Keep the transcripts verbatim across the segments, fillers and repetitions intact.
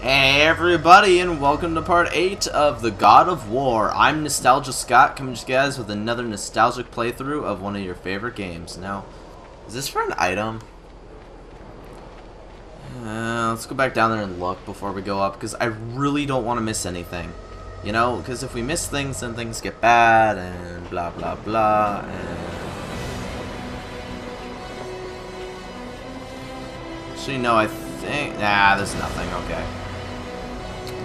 Hey everybody, and welcome to part eight of the God of War. I'm Nostalgia Scott, coming to you guys with another nostalgic playthrough of one of your favorite games. Now, is this for an item? Uh, let's go back down there and look before we go up, because I really don't want to miss anything. You know, because if we miss things, then things get bad, and blah blah blah, and... So you know, I think... Nah, there's nothing, okay.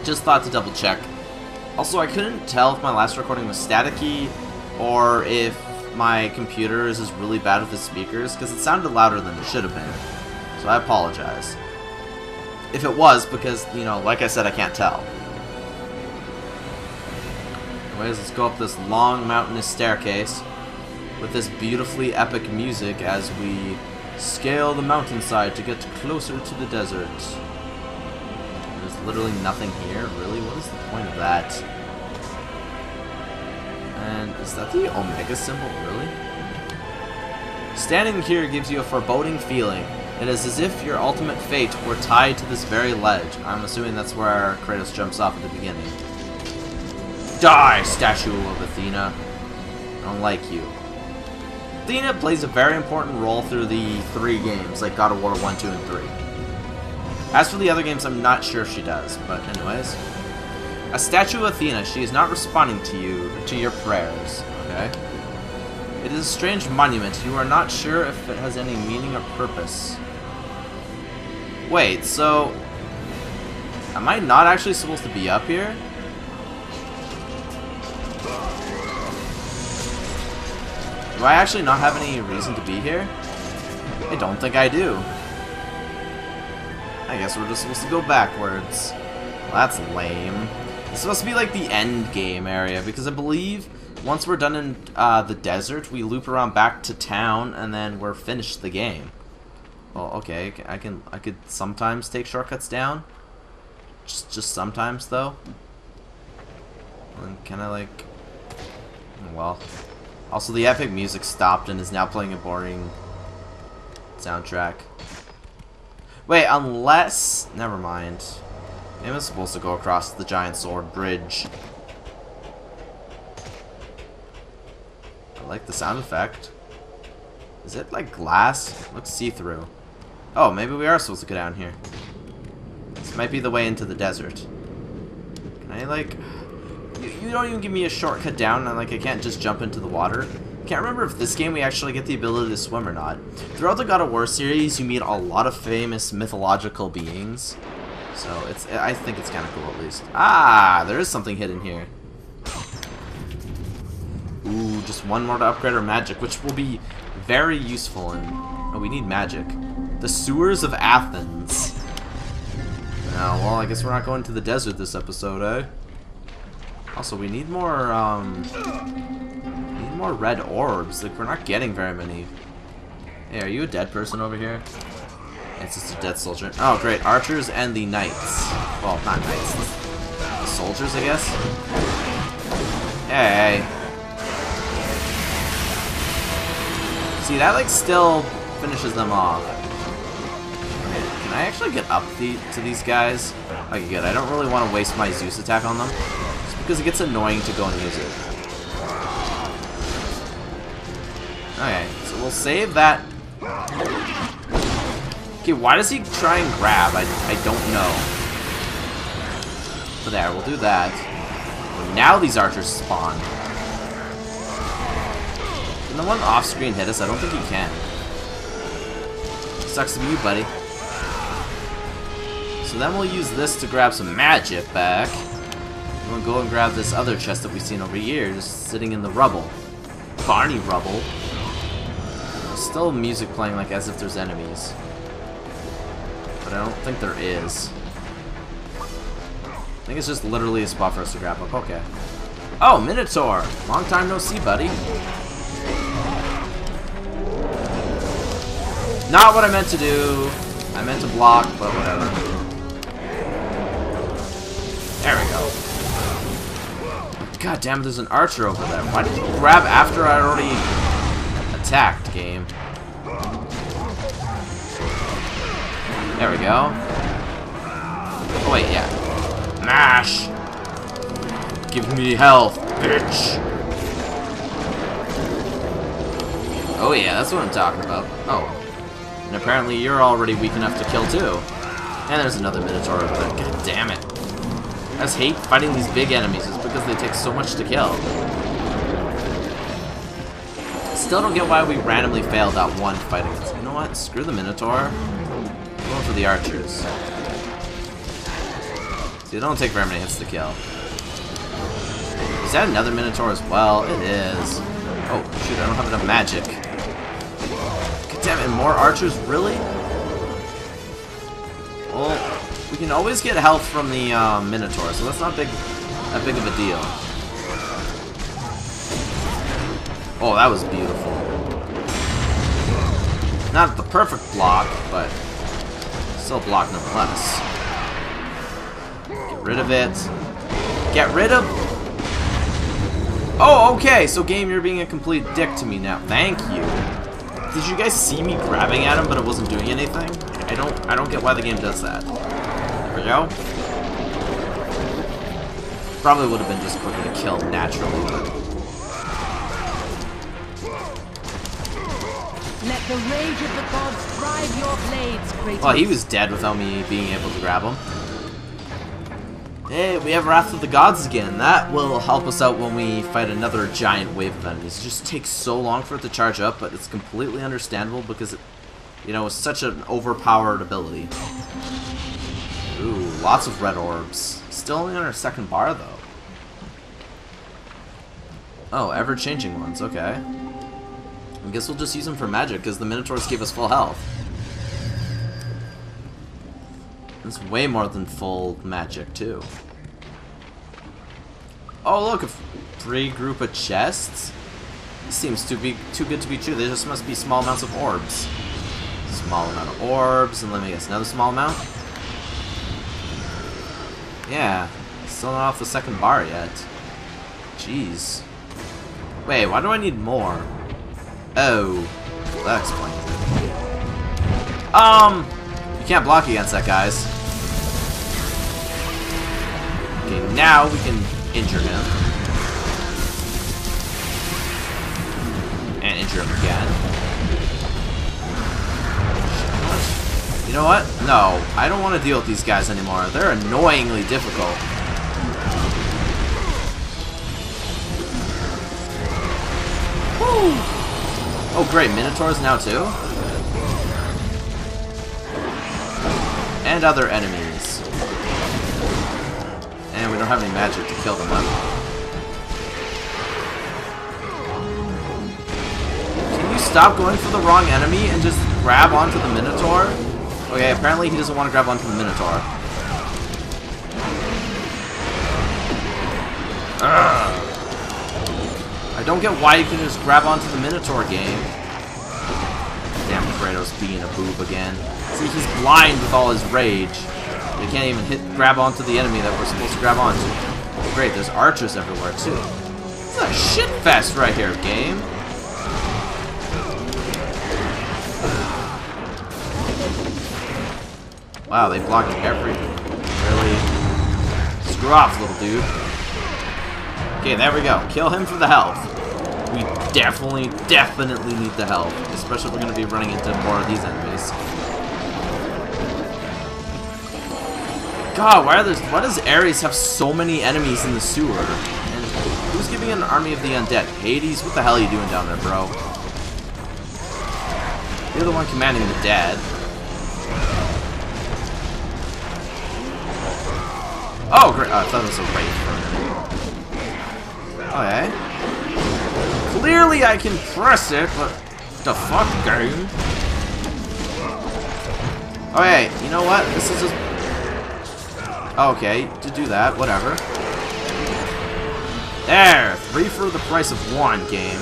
Just thought to double check. Also, I couldn't tell if my last recording was staticky or if my computer is just really bad with the speakers, because it sounded louder than it should have been. So I apologize if it was, because, you know, like I said, I can't tell. Anyways, let's go up this long mountainous staircase with this beautifully epic music as we scale the mountainside to get closer to the desert. Literally nothing here, really? What is the point of that? And is that the Omega symbol, really? Standing here gives you a foreboding feeling. It is as if your ultimate fate were tied to this very ledge. I'm assuming that's where Kratos jumps off at the beginning. Die, statue of Athena. I don't like you. Athena plays a very important role through the three games, like God of War one, two, and three. As for the other games, I'm not sure if she does, but anyways. A statue of Athena, she is not responding to you, to your prayers, okay? It is a strange monument. You are not sure if it has any meaning or purpose. Wait, so... am I not actually supposed to be up here? Do I actually not have any reason to be here? I don't think I do. I guess we're just supposed to go backwards. Well, that's lame. It's supposed to be like the end game area, because I believe once we're done in uh, the desert, we loop around back to town, and then we're finished the game. Well, okay, I can I could sometimes take shortcuts down, just just sometimes though. And can I like? Well, also the epic music stopped and is now playing a boring soundtrack. Wait, unless... never mind. It was supposed to go across the giant sword bridge. I like the sound effect. Is it like glass? It looks see-through. Oh, maybe we are supposed to go down here. This might be the way into the desert. Can I like... You, you don't even give me a shortcut down, and like I can't just jump into the water. Can't remember if this game we actually get the ability to swim or not. Throughout the God of War series, you meet a lot of famous mythological beings, so it's I think it's kind of cool at least. Ah, there is something hidden here. Ooh, just one more to upgrade our magic, which will be very useful. And oh, we need magic. The sewers of Athens. Oh, well, I guess we're not going to the desert this episode, eh? Also, we need more. Um. More red orbs. Like, we're not getting very many. Hey, are you a dead person over here? It's just a dead soldier. Oh, great. Archers and the knights. Well, not knights. The soldiers, I guess? Hey. See, that, like, still finishes them off. Okay, can I actually get up the, to these guys? Okay, good. I don't really want to waste my Zeus attack on them. Just because it gets annoying to go and use it. Okay, so we'll save that. Okay, why does he try and grab? I, I don't know. But there, we'll do that. Well, now these archers spawn. Can the one off-screen hit us? I don't think he can. Sucks to be you, buddy. So then we'll use this to grab some magic back. And we'll go and grab this other chest that we've seen over here, just sitting in the rubble. Barney rubble. Still music playing like as if there's enemies, but I don't think there is. I think it's just literally a spot for us to grab up. Okay. Oh, Minotaur! Long time no see, buddy. Not what I meant to do. I meant to block, but whatever. There we go. God damn it, there's an archer over there. Why did you grab after I already... attacked, game. There we go. Oh wait, yeah. Smash! Give me health, bitch! Oh yeah, that's what I'm talking about. Oh. And apparently you're already weak enough to kill too. And there's another Minotaur over there. God damn it. I just hate fighting these big enemies is because they take so much to kill. Still don't get why we randomly failed that one fight against. You know what? Screw the Minotaur. I'm going for the archers. See, they don't take very many hits to kill. Is that another Minotaur as well? It is. Oh, shoot, I don't have enough magic. God damn it, more archers? Really? Well, we can always get health from the uh, Minotaur, so that's not big, that big of a deal. Oh, that was beautiful. Not the perfect block, but still a block nonetheless. Get rid of it. Get rid of... Oh, okay, so game, you're being a complete dick to me now. Thank you. Did you guys see me grabbing at him, but it wasn't doing anything? I don't, I don't get why the game does that. There we go. Probably would have been just quicker to kill naturally. Let the rage of the gods drive your blades, Kratos. Well, he was dead without me being able to grab him. Hey, we have Wrath of the Gods again. That will help us out when we fight another giant wave of enemies. It just takes so long for it to charge up, but it's completely understandable because it, you know, is such an overpowered ability. Ooh, lots of red orbs. Still only on our second bar, though. Oh, ever-changing ones, okay. I guess we'll just use them for magic, because the Minotaurs gave us full health. It's way more than full magic, too. Oh, look, a free group of chests? This seems to be too good to be true. There just must be small amounts of orbs. Small amount of orbs, and let me guess, another small amount? Yeah, still not off the second bar yet. Jeez. Wait, why do I need more? Oh, that explains it. Um... You can't block against that, guys. Okay, now we can injure him. And injure him again. You know what? No, I don't want to deal with these guys anymore. They're annoyingly difficult. Woo! Oh great, Minotaurs now too? And other enemies. And we don't have any magic to kill them up. Can you stop going for the wrong enemy and just grab onto the Minotaur? Okay, apparently he doesn't want to grab onto the Minotaur. Ugh. I don't get why you can just grab onto the Minotaur game. Damn, Kratos being a boob again. See, he's blind with all his rage. They can't even hit, grab onto the enemy that we're supposed to grab onto. Oh, great, there's archers everywhere, too. This is a shit fest right here, game. Wow, they blocked everything. Really? Screw off, little dude. Okay, there we go. Kill him for the health. We definitely, definitely need the help, especially if we're going to be running into more of these enemies. God, why are there? Why does Ares have so many enemies in the sewer? And who's giving an army of the undead? Hades, what the hell are you doing down there, bro? You're the one commanding the dead. Oh, great! Oh, I thought it was a raid for him. Okay. Clearly I can press it, but the fuck, game? Okay, you know what? This is just... Okay, to do that, whatever. There! Three for the price of one, game.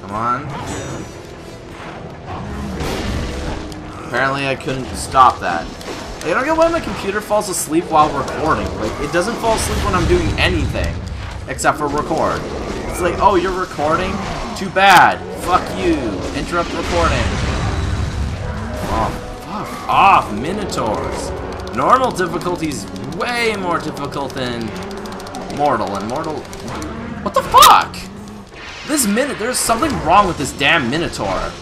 Come on. Apparently I couldn't stop that. I don't get why my computer falls asleep while recording. Like, it doesn't fall asleep when I'm doing anything, except for record. It's like, oh, you're recording? Too bad. Fuck you. Interrupt recording. Fuck off, Minotaurs. Normal difficulty's way more difficult than mortal, and mortal... What the fuck? This minute, there's something wrong with this damn Minotaur.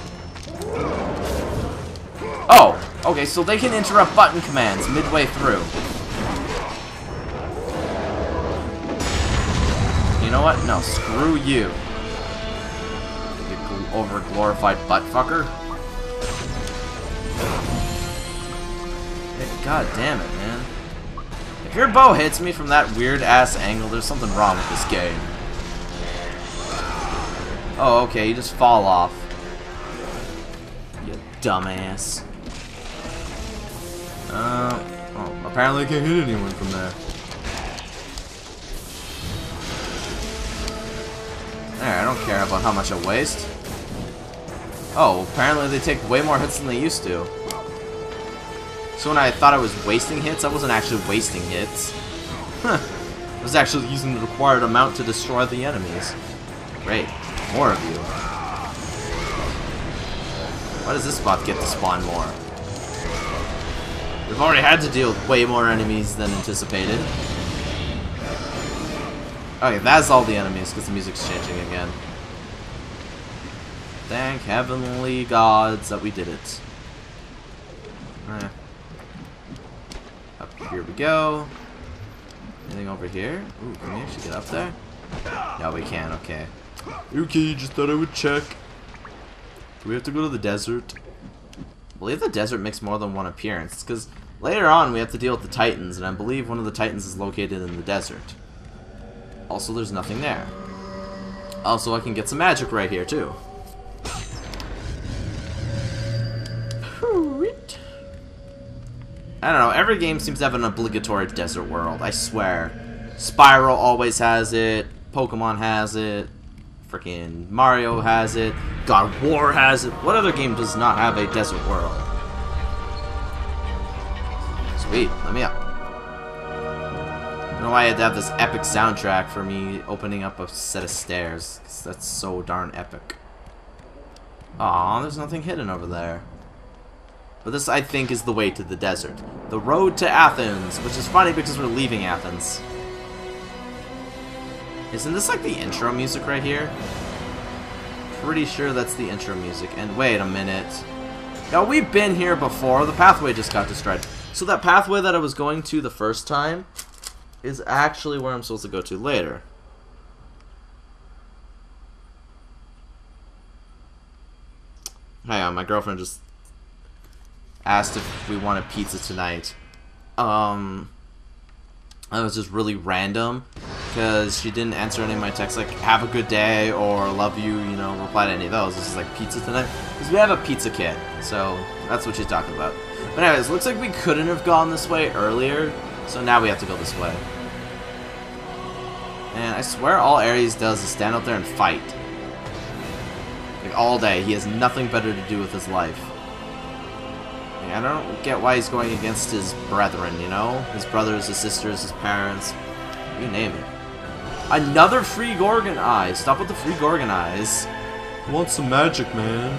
Oh, okay, so they can interrupt button commands midway through. You know what? No, screw you. You over-glorified butt-fucker. God damn it, man. If your bow hits me from that weird-ass angle, there's something wrong with this game. Oh, okay, you just fall off. You dumbass. Uh, oh, apparently I can't hit anyone from there. There, I don't care about how much I waste. Oh, apparently they take way more hits than they used to. So when I thought I was wasting hits, I wasn't actually wasting hits. Huh. I was actually using the required amount to destroy the enemies. Great. More of you. Why does this spot get to spawn more? We've already had to deal with way more enemies than anticipated. Okay, that's all the enemies, because the music's changing again. Thank heavenly gods that we did it. Alright. Here we go. Anything over here? Ooh, can we actually get up there? No, we can, okay. Okay, just thought I would check. Do we have to go to the desert? I believe the desert makes more than one appearance, because later on we have to deal with the Titans, and I believe one of the Titans is located in the desert. Also, there's nothing there. Also, I can get some magic right here, too. I don't know, every game seems to have an obligatory desert world, I swear. Spyro always has it, Pokemon has it, freaking Mario has it, God of War has it. What other game does not have a desert world? Sweet, let me up. I don't know why I had to have this epic soundtrack for me opening up a set of stairs, because that's so darn epic. Aw, there's nothing hidden over there. But this, I think, is the way to the desert. The road to Athens, which is funny because we're leaving Athens. Isn't this like the intro music right here? Pretty sure that's the intro music. And wait a minute. Now, we've been here before. The pathway just got destroyed. So that pathway that I was going to the first time is actually where I'm supposed to go to later. Hang on, my girlfriend just... asked if we want a pizza tonight. Um, that was just really random because she didn't answer any of my texts like "Have a good day" or "Love you," you know, reply to any of those. It's just like pizza tonight because we have a pizza kit, so that's what she's talking about. But anyways, looks like we couldn't have gone this way earlier, so now we have to go this way. And I swear, all Ares does is stand out there and fight like all day. He has nothing better to do with his life. I don't get why he's going against his brethren, you know? His brothers, his sisters, his parents, you name it. Another free Gorgon eye! Stop with the free Gorgon eyes. I want some magic, man.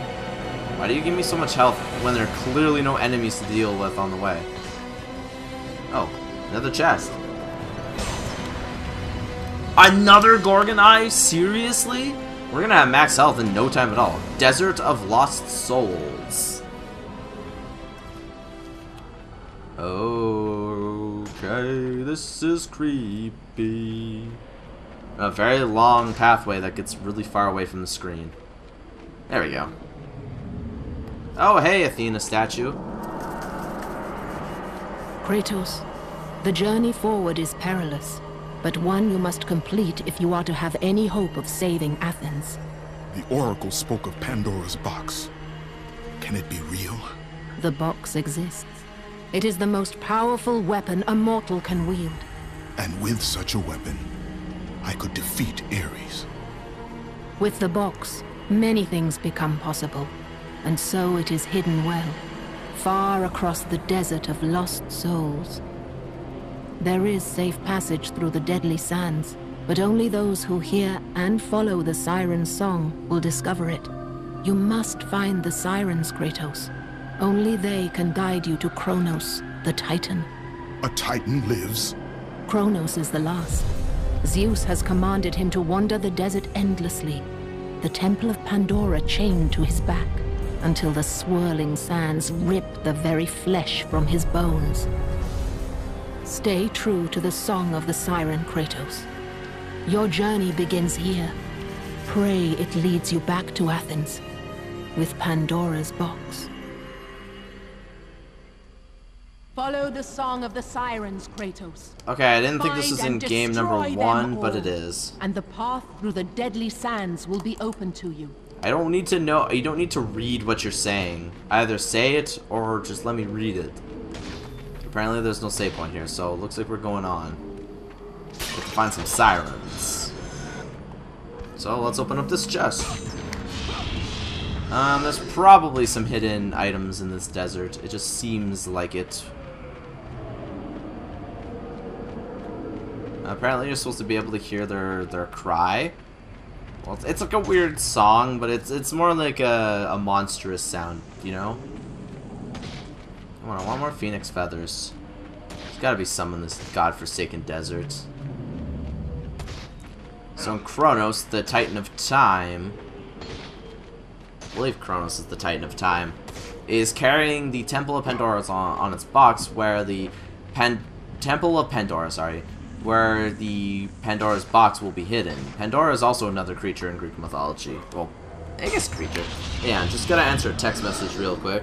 Why do you give me so much health when there are clearly no enemies to deal with on the way? Oh, another chest. Another Gorgon eye? Seriously? We're gonna have max health in no time at all. Desert of Lost Souls. Okay, this is creepy. A very long pathway that gets really far away from the screen. There we go. Oh, hey, Athena statue. Kratos, the journey forward is perilous, but one you must complete if you are to have any hope of saving Athens. The Oracle spoke of Pandora's box. Can it be real? The box exists. It is the most powerful weapon a mortal can wield. And with such a weapon, I could defeat Ares. With the box, many things become possible, and so it is hidden well, far across the desert of lost souls. There is safe passage through the deadly sands, but only those who hear and follow the Siren's song will discover it. You must find the Sirens, Kratos. Only they can guide you to Kronos, the Titan. A Titan lives? Kronos is the last. Zeus has commanded him to wander the desert endlessly, the Temple of Pandora chained to his back, until the swirling sands rip the very flesh from his bones. Stay true to the song of the Siren, Kratos. Your journey begins here. Pray it leads you back to Athens, with Pandora's box. Follow the song of the sirens, Kratos. Okay, I didn't think this was in game number one, but it is. And the path through the deadly sands will be open to you. I don't need to know. You don't need to read what you're saying. Either say it or just let me read it. Apparently, there's no save point here, so it looks like we're going on. We have to find some sirens. So let's open up this chest. Um, there's probably some hidden items in this desert. It just seems like it. Apparently you're supposed to be able to hear their their cry. Well, it's, it's like a weird song, but it's it's more like a, a monstrous sound, you know? Come on, I want more phoenix feathers. There's gotta be some in this godforsaken desert. So in Kronos, the Titan of Time, I believe Kronos is the Titan of Time, is carrying the Temple of Pandora on, on its box, where the Pan Temple of Pandora, sorry, where the Pandora's box will be hidden. Pandora is also another creature in Greek mythology. Well, I guess creature. Yeah, I'm just gonna answer a text message real quick.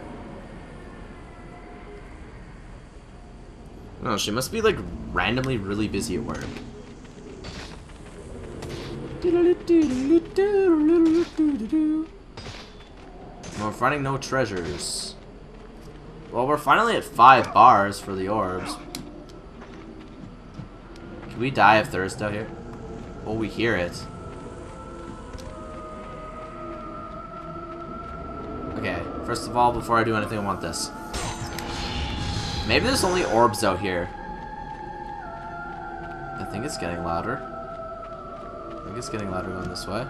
Oh, she must be like randomly really busy at work. We're finding no treasures. Well, we're finally at five bars for the orbs. Can we die of thirst out here? Oh, we hear it. Okay, first of all, before I do anything, I want this. Maybe there's only orbs out here. I think it's getting louder. I think it's getting louder going this way.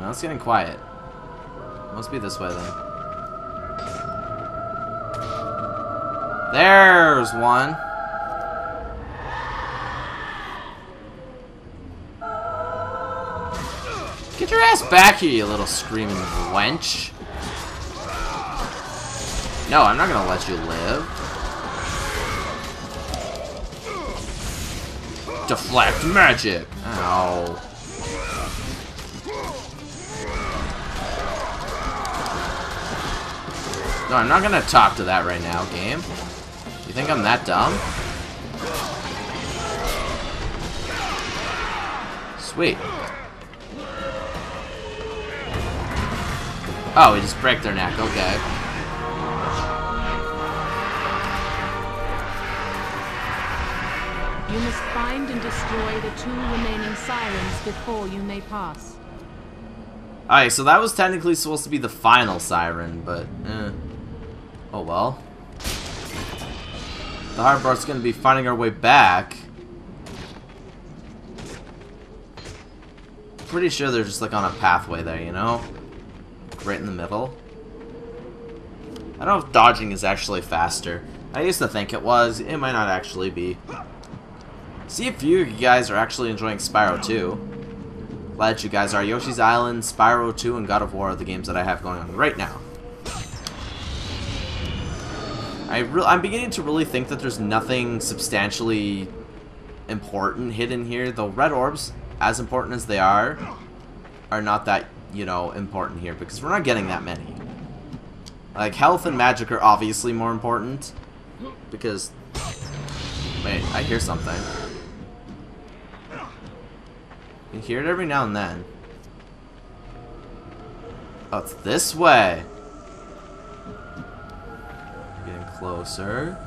Now it's getting quiet. Must be this way then. There's one. Get your ass back here, you little screaming wench. No, I'm not gonna let you live. Deflect magic. Ow. No, I'm not gonna talk to that right now, game. You think I'm that dumb? Sweet. Oh, we just break their neck, okay. You must find and destroy the two remaining sirens before you may pass. Alright, so that was technically supposed to be the final siren, but eh. Oh well. The hard part's gonna be finding our way back. Pretty sure they're just like on a pathway there, you know? Right in the middle. I don't know if dodging is actually faster. I used to think it was. It might not actually be. See if you guys are actually enjoying Spyro two. Glad you guys are. Yoshi's Island, Spyro two, and God of War are the games that I have going on right now. I re I'm beginning to really think that there's nothing substantially important hidden here. The red orbs, as important as they are, are not that, you know, important here, because we're not getting that many. Like, health and magic are obviously more important, because... Wait, I hear something. You hear it every now and then. Oh, it's this way! Closer.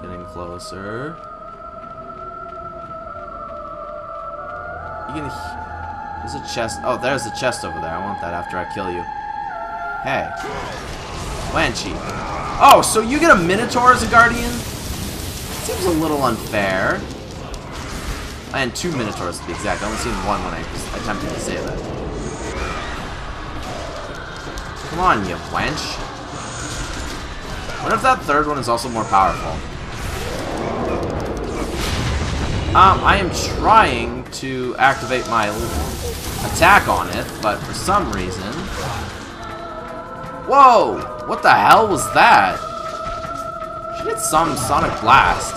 Getting closer. You can hear. There's a chest. Oh, there's a chest over there. I want that after I kill you. Hey. Wenchi. Oh, so you get a Minotaur as a guardian? Seems a little unfair. I had two Minotaurs to be exact. I only seen one when I attempted to say that. Come on, you wench. What if that third one is also more powerful? Um, I am trying to activate my attack on it, but for some reason... Whoa! What the hell was that? She did some sonic blast.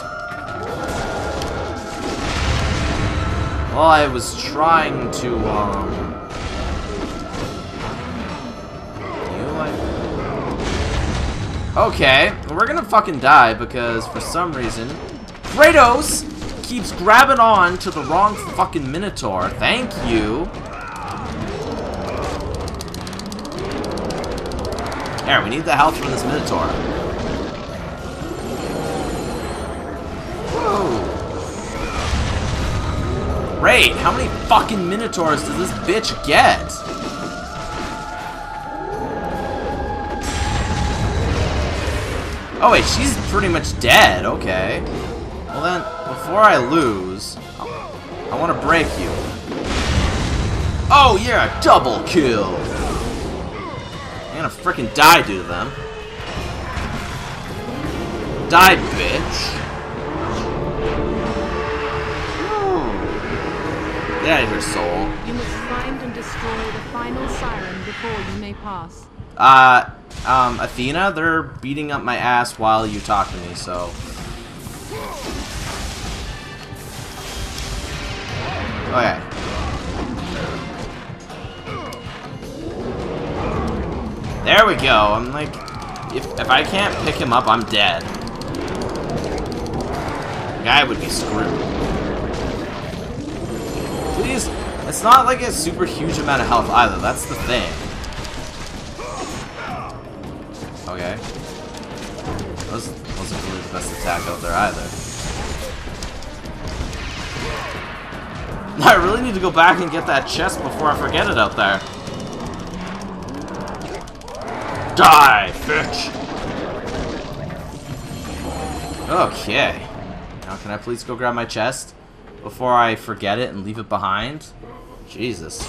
Well, I was trying to, um... Okay, we're gonna fucking die because for some reason Kratos keeps grabbing on to the wrong fucking Minotaur. Thank you. There, we need the health from this Minotaur. Whoa. Great, how many fucking Minotaurs does this bitch get? Oh wait, she's pretty much dead, okay. Well then, before I lose, I want to break you. Oh yeah, double kill! I'm gonna freaking die due to them. Die, bitch! Get out of here, soul. You must find and destroy the final siren before you may pass. Uh... Um, Athena, they're beating up my ass while you talk to me, so... Okay. There we go. I'm like... If, if I can't pick him up, I'm dead. The guy would be screwed. Please, it's not like a super huge amount of health either, that's the thing. Okay. That wasn't, wasn't really the best attack out there either. I really need to go back and get that chest before I forget it out there. Die, bitch! Okay. Now can I please go grab my chest before I forget it and leave it behind? Jesus.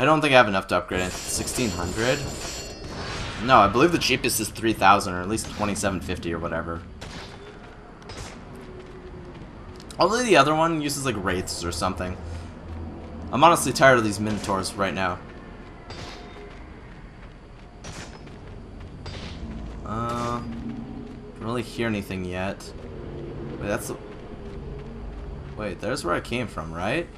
I don't think I have enough to upgrade it. sixteen hundred? No, I believe the cheapest is three thousand or at least twenty-seven fifty or whatever. Although the other one uses like wraiths or something. I'm honestly tired of these Minotaurs right now. Uh, don't really hear anything yet. Wait, that's the... Wait, there's where I came from, right?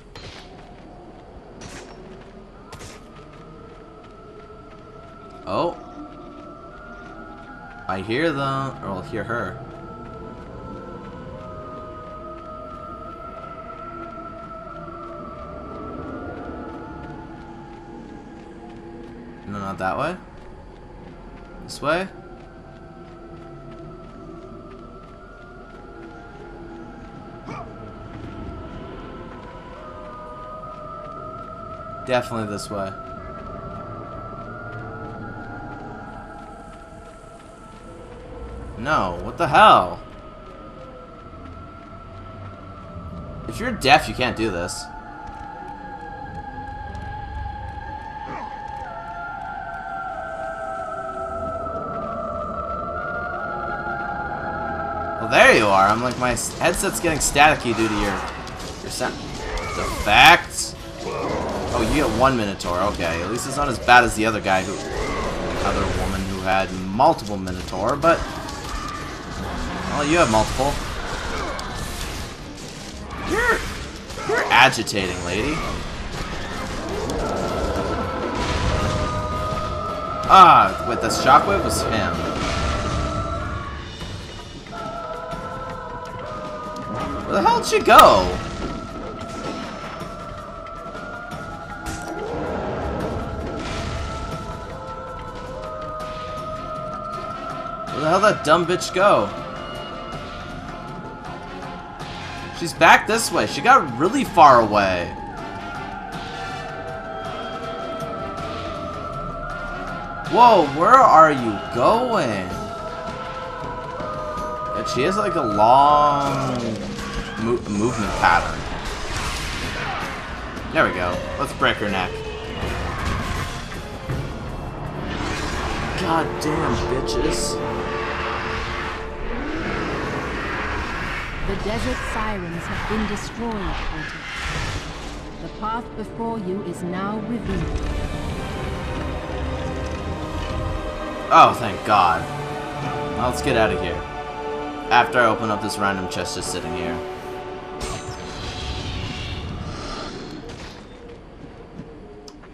Oh, I hear them, or I'll hear her. No, not that way. This way. Definitely this way. No, what the hell? If you're deaf, you can't do this. Well, there you are. I'm like, my headset's getting staticky due to your, your sound. The fact? Oh, you get one Minotaur. Okay, at least it's not as bad as the other guy who... Other woman who had multiple Minotaur, but... Well, you have multiple. You're... You're agitating, lady. Ah, wait, that shockwave was him. Where the hell did she go? Where the hell did that dumb bitch go? She's back this way. She got really far away. Whoa, where are you going? And she has like a long mo movement pattern. There we go. Let's break her neck. God damn, bitches. The desert sirens have been destroyed, Kratos. The path before you is now revealed. Oh, thank God. Now let's get out of here. After I open up this random chest just sitting here.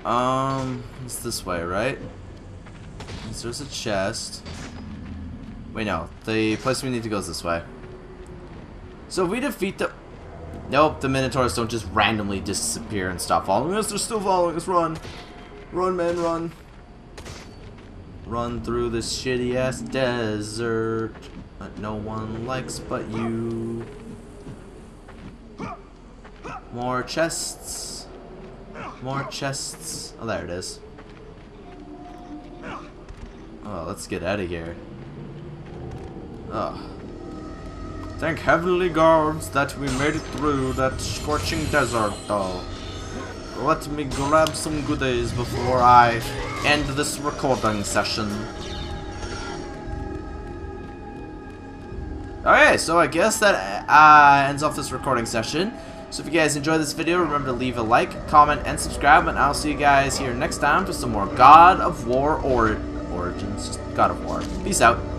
Um, it's this way, right? So there's a chest. Wait, no. The place we need to go is this way. So if we defeat the... Nope, the Minotaurs don't just randomly disappear and stop following us. They're still following us. Run. Run, man, run. Run through this shitty-ass desert that no one likes but you. More chests. More chests. Oh, there it is. Oh, let's get out of here. Oh. Thank heavenly gods that we made it through that scorching desert, though. Let me grab some goodies before I end this recording session. Okay, so I guess that uh, ends off this recording session. So if you guys enjoyed this video, remember to leave a like, comment, and subscribe, and I'll see you guys here next time for some more God of War or... Origins, just God of War. Peace out.